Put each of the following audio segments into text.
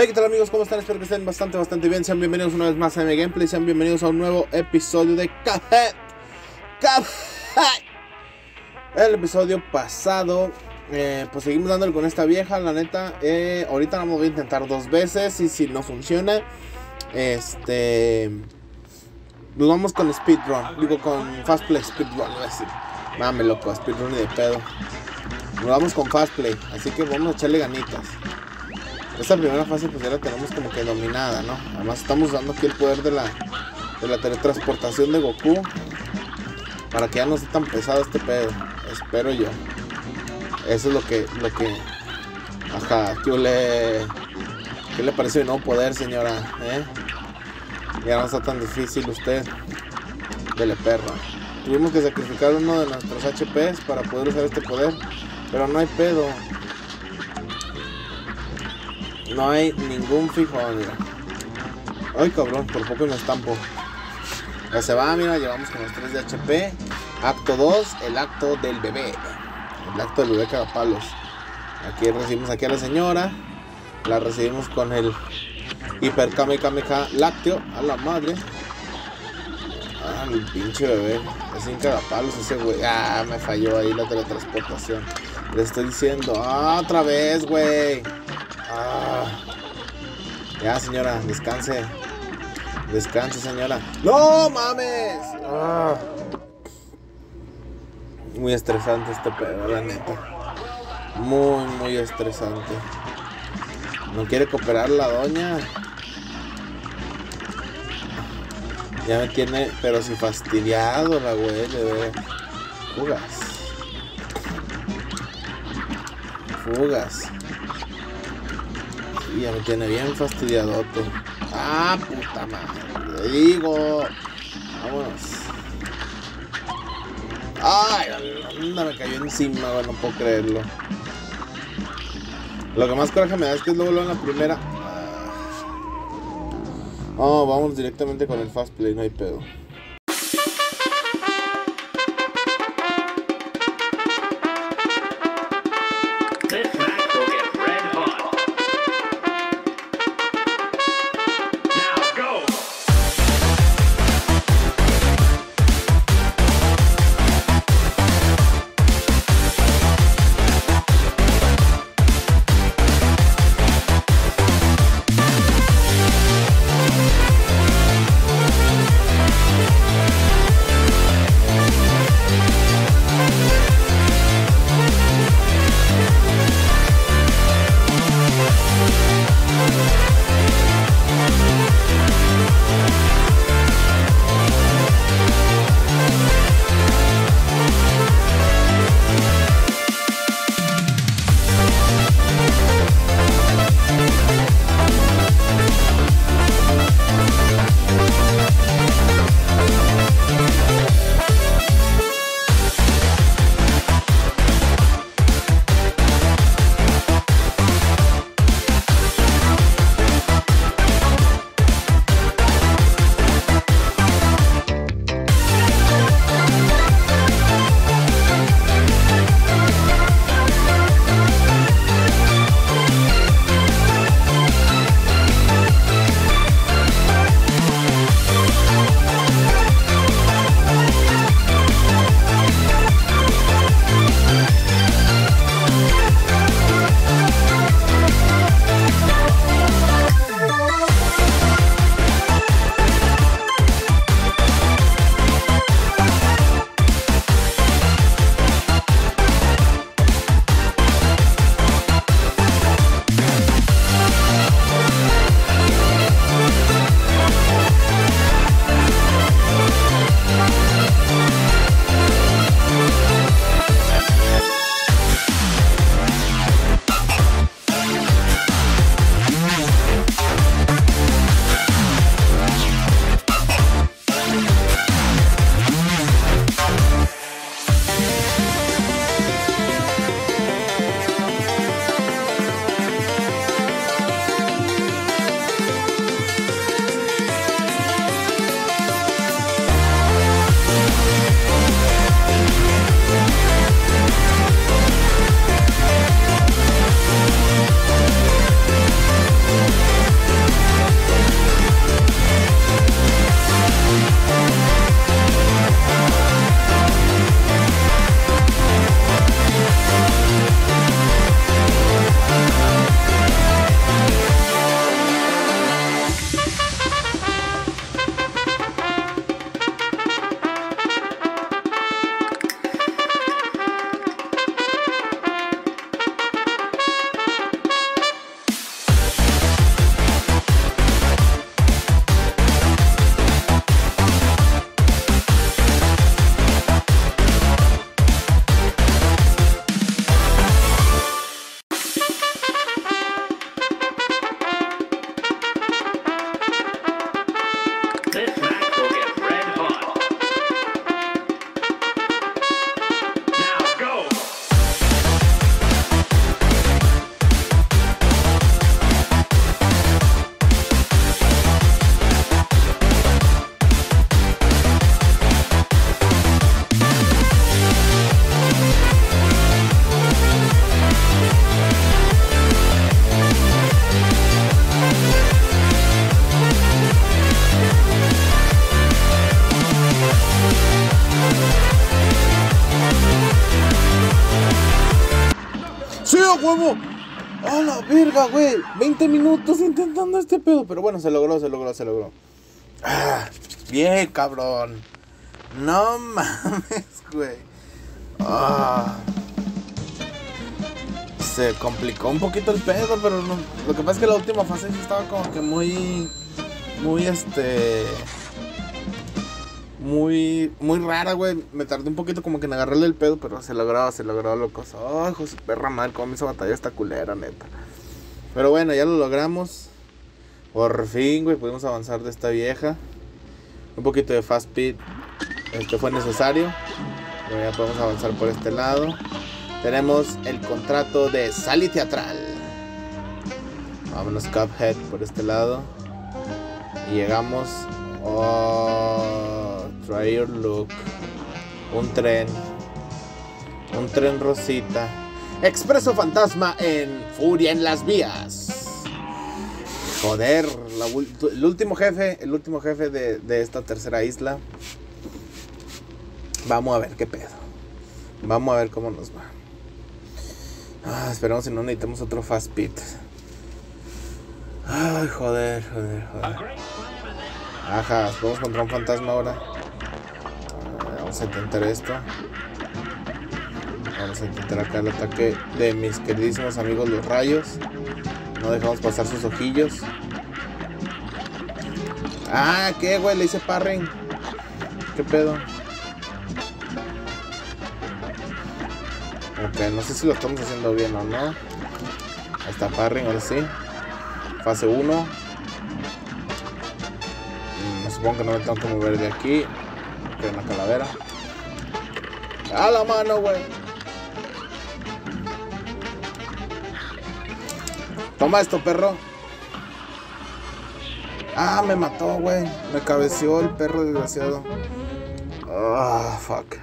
Hey, ¿qué tal amigos? ¿Cómo están? Espero que estén bastante bien. Sean bienvenidos una vez más a M.A. Gameplays. Sean bienvenidos a un nuevo episodio de Cuphead. El episodio pasado, pues seguimos dándole con esta vieja, la neta. Ahorita la voy a intentar dos veces y si no funciona, nos vamos con speedrun, digo con FastPlay speedrun, voy a decir. Mame loco, speedrun y de pedo. Nos vamos con FastPlay, así que vamos a echarle ganitas. Esta primera fase pues ya la tenemos como que dominada, ¿no? Además estamos usando aquí el poder de la teletransportación de Goku, para que ya no sea tan pesado este pedo, espero yo. Eso es lo que... Ajá, ¿qué le parece mi nuevo poder, señora? Ya no está tan difícil usted. Dele perra. Tuvimos que sacrificar uno de nuestros HPs para poder usar este poder, pero no hay pedo. No hay ningún fijo, mira. Ay, cabrón, por poco me estampo. Ya se va, mira, llevamos con los 3 de HP. Acto 2, el acto del bebé. El acto del bebé cagapalos. Aquí recibimos aquí a la señora. La recibimos con el hiper kamehameha lácteo. A la madre. Ah, el pinche bebé. Es un cagapalos ese güey. Ah, me falló ahí la teletransportación. Le estoy diciendo. Ah, otra vez, güey. Ah, ya señora, descanse. Descanse señora. ¡No mames! Ah, muy estresante este pedo, la neta. Muy estresante. No quiere cooperar la doña. Ya me tiene, pero si fastidiado la güey, Fugas. Ya me tiene bien fastidiadote. Ah, puta madre. Le digo. Vámonos. Ay, anda, me cayó encima, güey. No puedo creerlo. Lo que más coraje me da es que es luego en la primera. Oh, vamos directamente con el FastPlay, no hay pedo. huevo! ¡A la verga, güey! 20 minutos intentando este pedo. Pero bueno, se logró. ¡Ah! Bien, cabrón. No mames, güey. ¡Ah! Se complicó un poquito el pedo, pero no. Lo que pasa es que la última fase sí estaba como que muy rara, güey. Me tardé un poquito como que en agarrarle el pedo, pero se logró, locos. Oh, José, perra mal, cómo me hizo batalla esta culera, neta. Pero bueno, ya lo logramos. Por fin, güey, pudimos avanzar de esta vieja. Un poquito de fast speed, fue necesario. Bueno, ya podemos avanzar por este lado. Tenemos el contrato de Sally Teatral. Vámonos Cuphead por este lado. Y llegamos. Oh, try your look. Un tren rosita. Expreso fantasma en furia en las vías. Joder, el último jefe de esta tercera isla. Vamos a ver qué pedo. Vamos a ver cómo nos va. Ah, esperemos si no necesitamos otro fast pit. Ay, joder. Ajá, vamos contra un fantasma ahora. Vamos a intentar esto. Vamos a intentar acá el ataque de mis queridísimos amigos los rayos. No dejamos pasar sus ojillos. Ah, qué güey, le hice parring. Qué pedo. Ok, no sé si lo estamos haciendo bien o no. Ahí está parring, ahora sí. Fase 1. Supongo que no me tengo que mover de aquí. Que una calavera. ¡A la mano, güey! Toma esto, perro. Ah, me mató, güey. Me cabeceó el perro desgraciado. Ah, fuck.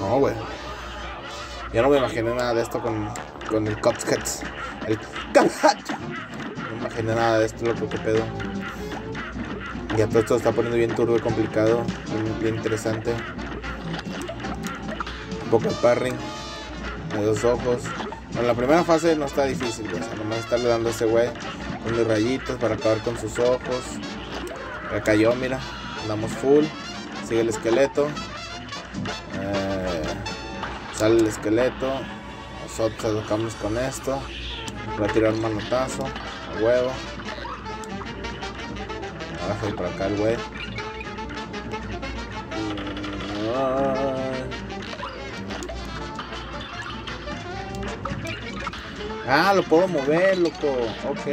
No, güey. Yo no me imaginé nada de esto con el Cuphead. El Cuphead. No imaginé nada de esto, loco, que pedo. Ya todo esto está poniendo bien turbo y complicado. Bien interesante. Un poco de parring. A dos ojos. Bueno, la primera fase no está difícil, güey. O sea, nomás estarle dando a ese güey con los rayitos para acabar con sus ojos. Ya cayó, mira. Andamos full. Sigue el esqueleto. Sale el esqueleto. Nosotros tocamos con esto. Para tirar un manotazo. Huevo. Ahora soy para acá el güey. Ah, lo puedo mover, loco. Ok.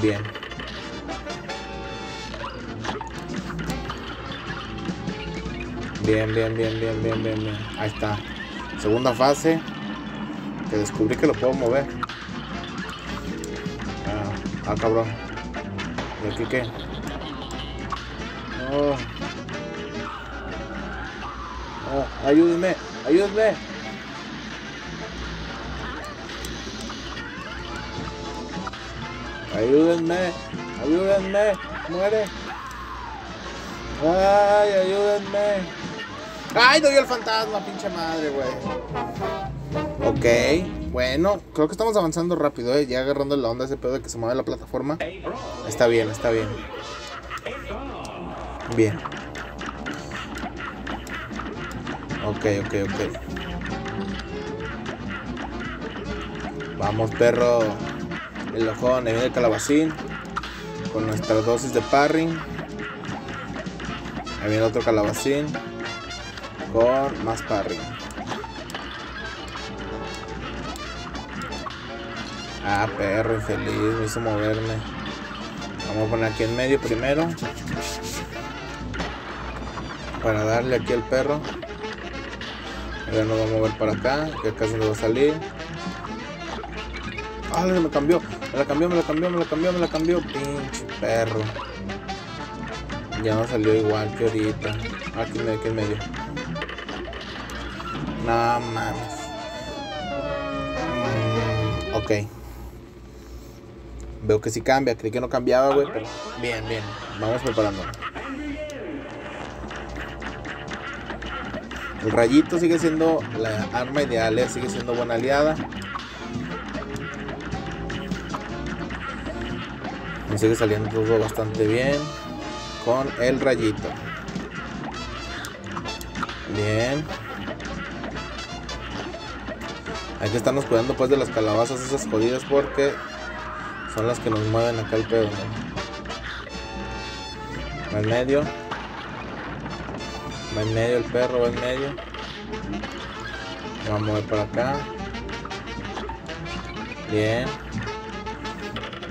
Bien. Bien. Ahí está. Segunda fase. Que descubrí que lo puedo mover. Ah, cabrón. ¿Y aquí qué? No. Oh, ayúdenme. Ayúdenme. Muere. Ay, ayúdenme. Ay, doy al fantasma, pinche madre, güey. Ok, bueno, creo que estamos avanzando rápido, ya agarrando la onda ese pedo de que se mueve la plataforma. Está bien. Bien. Ok. Vamos, perro. El ojón, ahí viene el calabacín. Con nuestra dosis de parring. Ahí viene otro calabacín. Con más parring. Ah, perro infeliz, me hizo moverme. Vamos a poner aquí en medio primero. Para darle aquí al perro. Ahora nos va a mover para acá, que acá se nos va a salir. Ah, me cambió. Me la cambió. Pinche perro. Ya no salió igual que ahorita. Aquí en medio. No mames. Ok. Veo que sí cambia, creí que no cambiaba, güey, pero bien, vamos preparándonos. El rayito sigue siendo la arma ideal, sigue siendo buena aliada. Me sigue saliendo todo bastante bien con el rayito. Bien. Hay que estarnos cuidando pues de las calabazas esas jodidas, porque son las que nos mueven acá el pedo, ¿no? Va en medio. Va en medio el perro, va en medio. Vamos a mover para acá. Bien.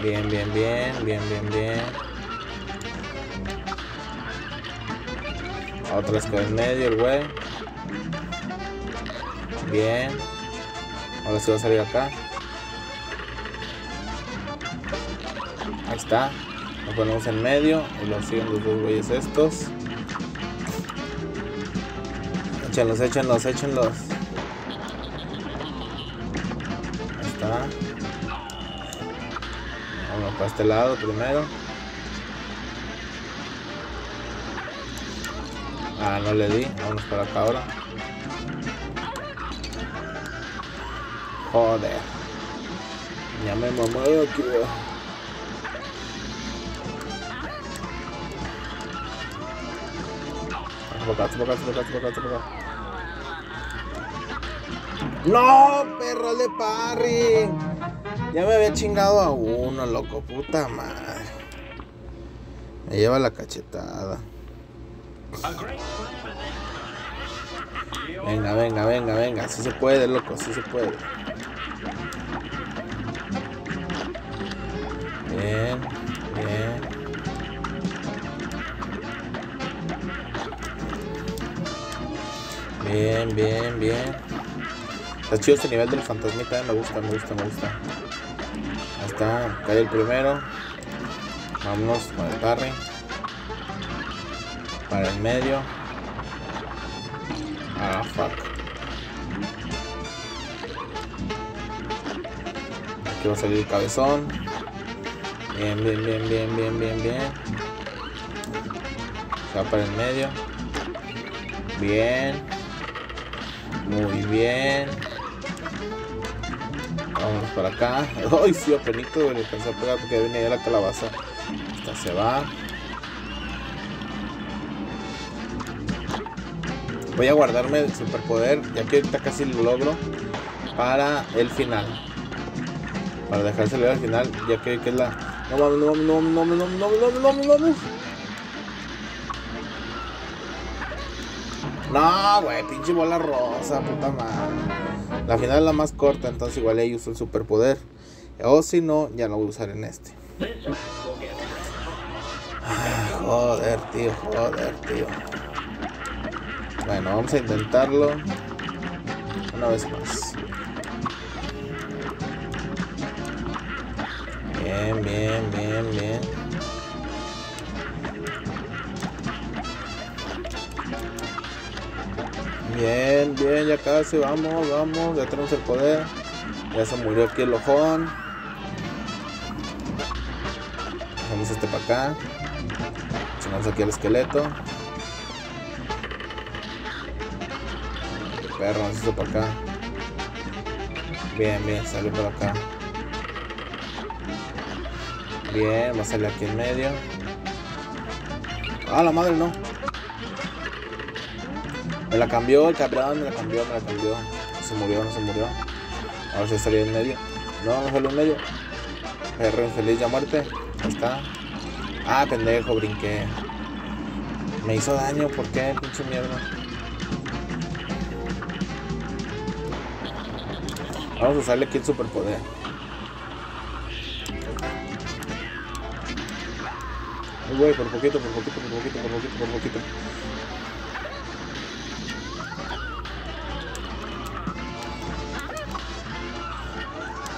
Bien, bien, bien, bien, bien, bien. Otras que va en medio el güey. Bien. Ahora sí va a salir acá. Ahí está. Lo ponemos en medio y lo siguen los dos güeyes estos. Échenlos, échenlos, échenlos. Ahí está. Vamos para este lado primero. Ah, no le di. Vamos para acá ahora. Joder. Ya me muevo aquí. Boca. ¡No, perro de parry! Ya me había chingado a uno, loco, puta madre. Me lleva la cachetada. Venga, venga, venga, venga. Sí se puede, loco, sí se puede. Bien, bien. Bien, bien, bien. Está chido este nivel del fantasmita, me gusta. Ahí está, cae el primero. Vámonos con el parry. Para el medio. Ah, fuck. Aquí va a salir el cabezón. Bien. Se va para el medio. Bien. Muy bien. Vámonos para acá. Ay, sí, apenito, güey. Pensé a pegar porque viene ya la calabaza. Esta se va. Voy a guardarme el superpoder, ya que ahorita casi lo logro, para el final. Para dejárselo al final, ya que es la... No mames. No, güey, pinche bola rosa, puta madre. La final es la más corta, entonces igual ahí uso el superpoder. O si no, ya lo voy a usar en este. Ah, joder, tío. Bueno, vamos a intentarlo una vez más. Bien. Bien, ya casi, vamos, ya tenemos el poder. Ya se murió aquí el ojón. Dejamos este para acá. Echamos aquí el esqueleto. Perro, vamos esto para acá. Bien, salió por acá. Bien, va a salir aquí en medio. ¡Ah, la madre, no! Me la cambió el cabrón, me la cambió. No se murió. Ahora sí salió en medio. No salió en medio. Perro infeliz, ya muerte. Ahí está. Ah, pendejo, brinqué. Me hizo daño, ¿por qué? Pinche mierda. Vamos a usarle aquí el superpoder. Uy, güey, por poquito.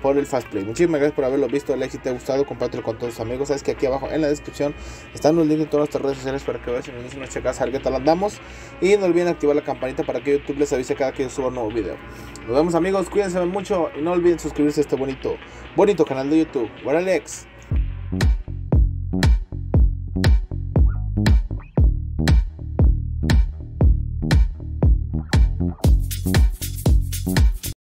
por el FastPlay. Muchísimas gracias por haberlo visto, el like si te ha gustado, compártelo con todos tus amigos. Sabes que aquí abajo en la descripción están los links de todas nuestras redes sociales para que veas y nos checas a ver qué tal andamos. Y no olviden activar la campanita para que YouTube les avise cada que yo suba un nuevo video. Nos vemos amigos, cuídense mucho y no olviden suscribirse a este bonito canal de YouTube. Alex.